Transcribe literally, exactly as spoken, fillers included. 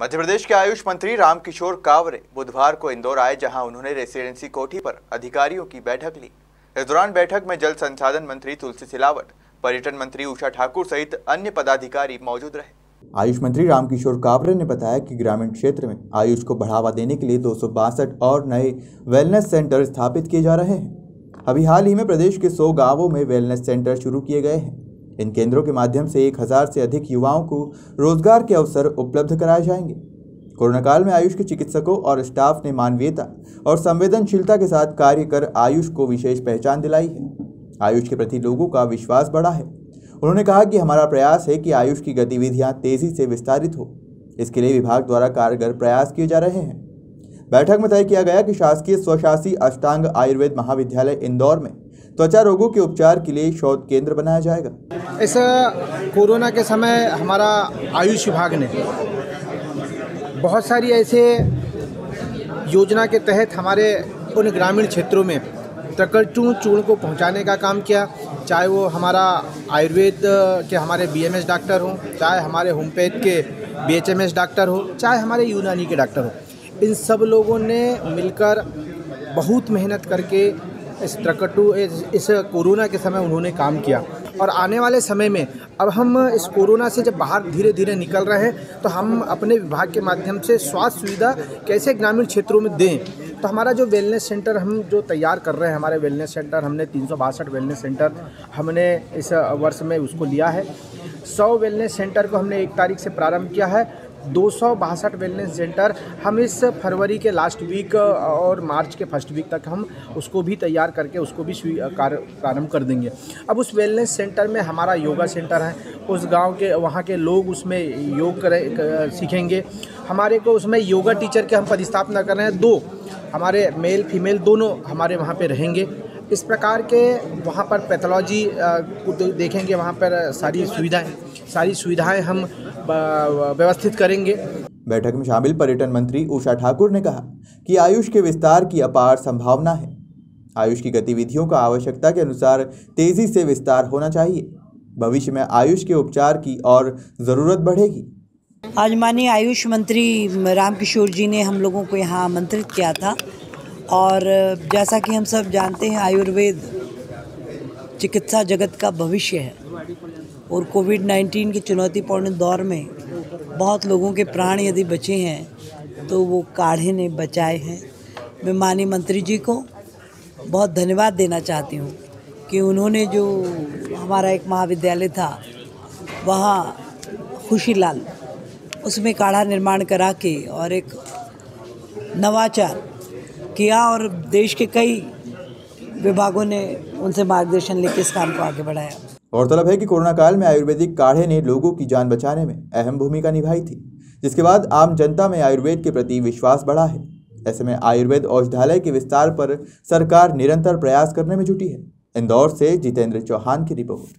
मध्य प्रदेश के आयुष मंत्री रामकिशोर कावरे बुधवार को इंदौर आए, जहां उन्होंने रेसिडेंसी कोठी पर अधिकारियों की बैठक ली। इस दौरान बैठक में जल संसाधन मंत्री तुलसी सिलावट, पर्यटन मंत्री उषा ठाकुर सहित अन्य पदाधिकारी मौजूद रहे। आयुष मंत्री रामकिशोर कावरे ने बताया कि ग्रामीण क्षेत्र में आयुष को बढ़ावा देने के लिए दो सौ बासठ और नए वेलनेस सेंटर स्थापित किए जा रहे हैं। अभी हाल ही में प्रदेश के सौ गाँवों में वेलनेस सेंटर शुरू किए गए हैं। इन केंद्रों के माध्यम से एक हज़ार से अधिक युवाओं को रोजगार के अवसर उपलब्ध कराए जाएंगे। कोरोना काल में आयुष के चिकित्सकों और स्टाफ ने मानवीयता और संवेदनशीलता के साथ कार्य कर आयुष को विशेष पहचान दिलाई है। आयुष के प्रति लोगों का विश्वास बढ़ा है। उन्होंने कहा कि हमारा प्रयास है कि आयुष की गतिविधियां तेजी से विस्तारित हो। इसके लिए विभाग द्वारा कारगर प्रयास किए जा रहे हैं। बैठक में तय किया गया कि शासकीय स्वशासी अष्टांग आयुर्वेद महाविद्यालय इंदौर में त्वचा रोगों के उपचार के लिए शोध केंद्र बनाया जाएगा। इस कोरोना के समय हमारा आयुष विभाग ने बहुत सारी ऐसे योजना के तहत हमारे उन ग्रामीण क्षेत्रों में तकल्टू चूर्ण को पहुंचाने का काम किया। चाहे वो हमारा आयुर्वेद के हमारे बीएमएस डॉक्टर हों, चाहे हमारे होम्योपैथ के बीएचएमएस डॉक्टर हों, चाहे हमारे यूनानी के डॉक्टर हों, इन सब लोगों ने मिलकर बहुत मेहनत करके इस त्रकटू इस, इस कोरोना के समय उन्होंने काम किया। और आने वाले समय में अब हम इस कोरोना से जब बाहर धीरे धीरे निकल रहे हैं तो हम अपने विभाग के माध्यम से स्वास्थ्य सुविधा कैसे ग्रामीण क्षेत्रों में दें। तो हमारा जो वेलनेस सेंटर हम जो तैयार कर रहे हैं, हमारे वेलनेस सेंटर हमने तीन सौ बासठ वेलनेस सेंटर हमने इस वर्ष में उसको लिया है। सौ वेलनेस सेंटर को हमने एक तारीख से प्रारंभ किया है। दो सौ बासठ वेलनेस सेंटर हम इस फरवरी के लास्ट वीक और मार्च के फर्स्ट वीक तक हम उसको भी तैयार करके उसको भी प्रारंभ कर देंगे। अब उस वेलनेस सेंटर में हमारा योगा सेंटर है। उस गांव के वहाँ के लोग उसमें योग करें सीखेंगे। हमारे को उसमें योगा टीचर के हम पदस्थापना कर रहे हैं। दो हमारे मेल फीमेल दोनों हमारे वहाँ पर रहेंगे। इस प्रकार के वहाँ पर पैथोलॉजी देखेंगे, वहाँ पर सारी सुविधाएँ सारी सुविधाएँ हम व्यवस्थित करेंगे। बैठक में शामिल पर्यटन मंत्री उषा ठाकुर ने कहा कि आयुष के विस्तार की अपार संभावना है। आयुष की गतिविधियों का आवश्यकता के अनुसार तेजी से विस्तार होना चाहिए। भविष्य में आयुष के उपचार की और ज़रूरत बढ़ेगी। आज माननीय आयुष मंत्री रामकिशोर जी ने हम लोगों को यहाँ आमंत्रित किया था और जैसा कि हम सब जानते हैं आयुर्वेद चिकित्सा जगत का भविष्य है और कोविड नाइन्टीन के चुनौतीपूर्ण दौर में बहुत लोगों के प्राण यदि बचे हैं तो वो काढ़े ने बचाए हैं। मैं माननीय मंत्री जी को बहुत धन्यवाद देना चाहती हूँ कि उन्होंने जो हमारा एक महाविद्यालय था वहाँ खुशीलाल उसमें काढ़ा निर्माण करा के और एक नवाचार किया और देश के कई विभागों ने उनसे मार्गदर्शन लेकर इस काम को आगे बढ़ाया। गौरतलब है कि कोरोना काल में आयुर्वेदिक काढ़े ने लोगों की जान बचाने में अहम भूमिका निभाई थी, जिसके बाद आम जनता में आयुर्वेद के प्रति विश्वास बढ़ा है। ऐसे में आयुर्वेद औषधालय के विस्तार पर सरकार निरंतर प्रयास करने में जुटी है। इंदौर से जितेंद्र चौहान की रिपोर्ट।